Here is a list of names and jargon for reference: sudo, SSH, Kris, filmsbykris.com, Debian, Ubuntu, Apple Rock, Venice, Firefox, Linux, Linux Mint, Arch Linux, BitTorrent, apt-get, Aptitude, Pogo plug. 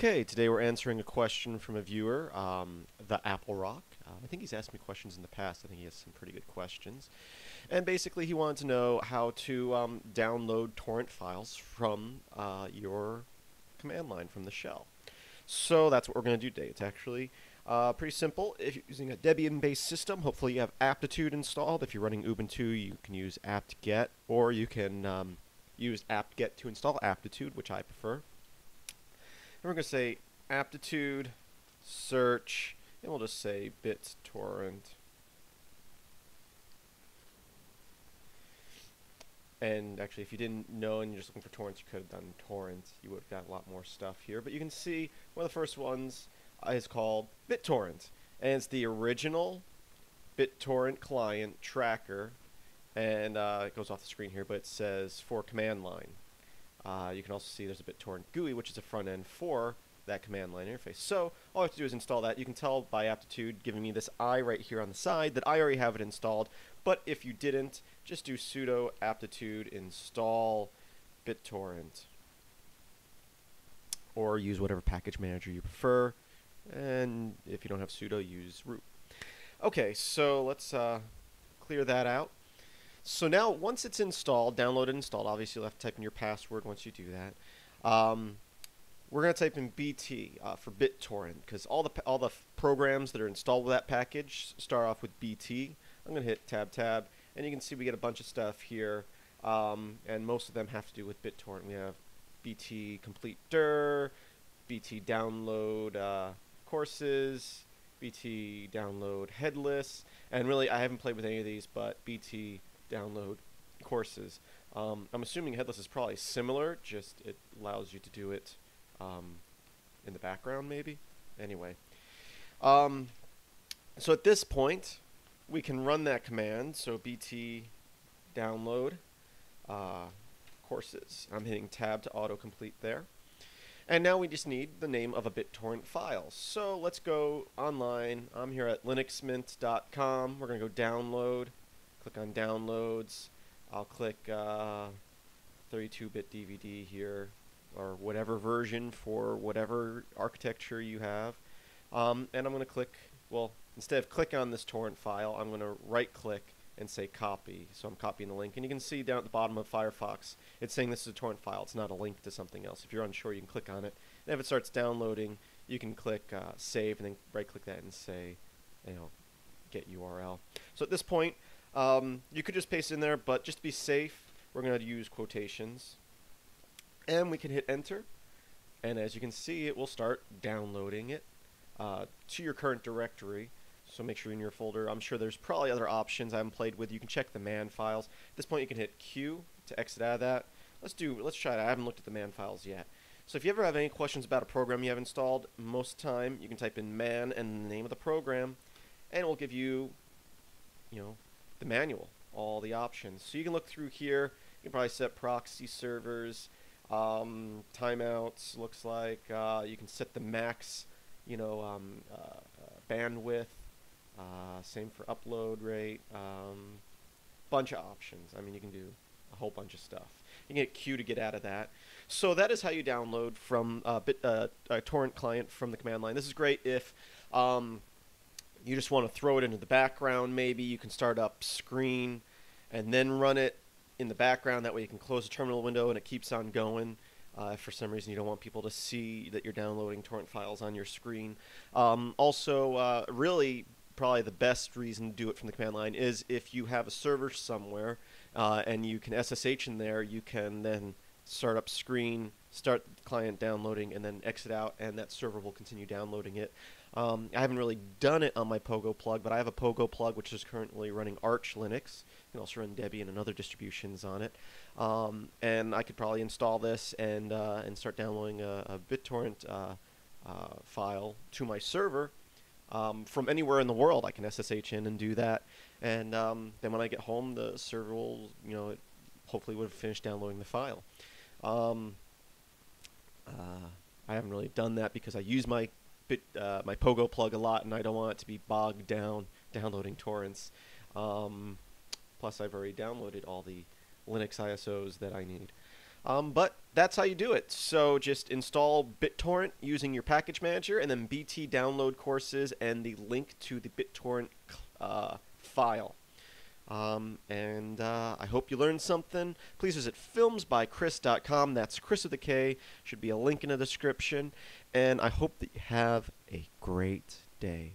Okay, today we're answering a question from a viewer, the Apple Rock. I think he's asked me questions in the past. I think he has some pretty good questions. And basically he wanted to know how to download torrent files from your command line from the shell. So that's what we're going to do today. It's actually pretty simple. If you're using a Debian-based system, hopefully you have Aptitude installed. If you're running Ubuntu, you can use apt-get, or you can use apt-get to install Aptitude, which I prefer. And we're going to say aptitude, search, and we'll just say BitTorrent. And actually, if you didn't know and you're just looking for torrents, you could have done torrents. You would have got a lot more stuff here. But you can see one of the first ones is called BitTorrent. And it's the original BitTorrent client tracker. And it goes off the screen here, but it says for command line. You can also see there's a BitTorrent GUI, which is a front end for that command line interface. So all I have to do is install that. You can tell by Aptitude giving me this I right here on the side that I already have it installed. But if you didn't, just do sudo aptitude install BitTorrent. Or use whatever package manager you prefer. And if you don't have sudo, use root. Okay, so let's clear that out. So now, once it's installed, downloaded and installed, obviously you'll have to type in your password once you do that. We're going to type in BT for BitTorrent, because all the programs that are installed with that package start off with BT. I'm going to hit tab, and you can see we get a bunch of stuff here, and most of them have to do with BitTorrent. We have BT complete dir, BT download courses, BT download headless, and really I haven't played with any of these, but BT download courses. I'm assuming headless is probably similar, just it allows you to do it in the background maybe. Anyway, so at this point we can run that command. So BT download courses. I'm hitting tab to autocomplete there. And now we just need the name of a BitTorrent file. So let's go online. I'm here at linuxmint.com. We're going to go download. Click on downloads. I'll click 32-bit DVD here, or whatever version for whatever architecture you have. And I'm going to click, well, instead of click on this torrent file, I'm going to right click and say copy. So I'm copying the link, and you can see down at the bottom of Firefox it's saying this is a torrent file. It's not a link to something else. If you're unsure, you can click on it, and if it starts downloading, you can click save, and then right click that and say, you know, get URL. So at this point, you could just paste it in there, but just to be safe, we're going to use quotations. And we can hit enter. And as you can see, it will start downloading it to your current directory. So make sure you're in your folder. I'm sure there's probably other options I haven't played with. You can check the man files. At this point, you can hit Q to exit out of that. Let's try it. I haven't looked at the man files yet. So if you ever have any questions about a program you have installed, most of the time you can type in man and the name of the program, and it will give you, you know, the manual, all the options. So you can look through here. You can probably set proxy servers, timeouts, looks like. You can set the max, you know, bandwidth. Same for upload rate. Bunch of options. I mean, you can do a whole bunch of stuff. You can hit Q to get out of that. So that is how you download from a torrent client from the command line. This is great if you just want to throw it into the background. Maybe you can start up screen and then run it in the background. That way you can close the terminal window and it keeps on going. If for some reason you don't want people to see that you're downloading torrent files on your screen. Also, really probably the best reason to do it from the command line is if you have a server somewhere and you can SSH in there, you can then start up screen, start the client downloading, and then exit out, and that server will continue downloading it. I haven't really done it on my Pogo plug, but I have a Pogo plug which is currently running Arch Linux. You can also run Debian and other distributions on it. And I could probably install this and start downloading a BitTorrent file to my server from anywhere in the world. I can SSH in and do that, and then when I get home, the server will, you know, it hopefully would have finished downloading the file. I haven't really done that because I use my my Pogo plug a lot, and I don't want it to be bogged down downloading torrents. Plus, I've already downloaded all the Linux ISOs that I need. But that's how you do it. So just install BitTorrent using your package manager, and then BT download courses and the link to the BitTorrent file. I hope you learned something. Please visit filmsbykris.com. That's Kris with a K. Should be a link in the description. And I hope that you have a great day.